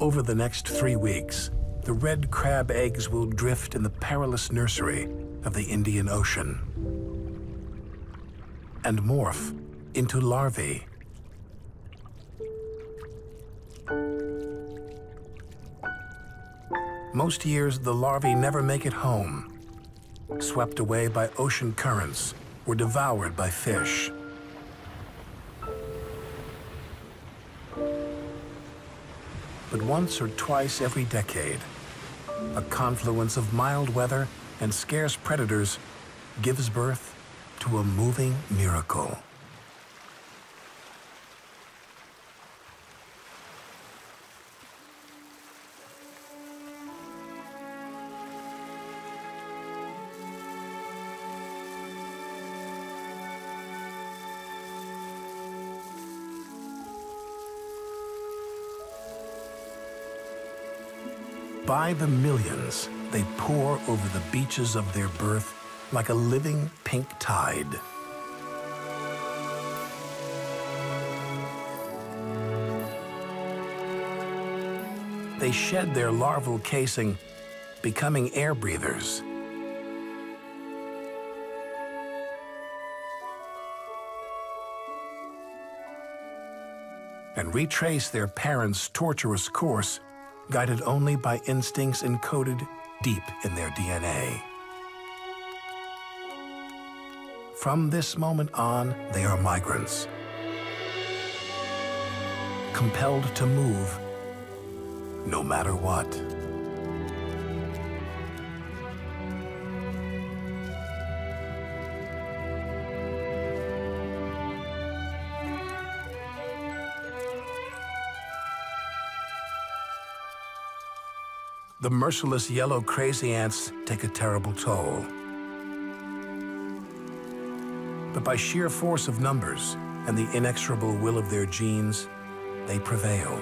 Over the next 3 weeks, the red crab eggs will drift in the perilous nursery of the Indian Ocean and morph into larvae. Most years, the larvae never make it home, swept away by ocean currents or devoured by fish. But once or twice every decade, a confluence of mild weather and scarce predators gives birth to a moving miracle. By the millions, they pour over the beaches of their birth like a living pink tide. They shed their larval casing, becoming air breathers. And retrace their parents' tortuous course, guided only by instincts encoded deep in their DNA. From this moment on, they are migrants, compelled to move no matter what. The merciless yellow crazy ants take a terrible toll. But by sheer force of numbers and the inexorable will of their genes, they prevail.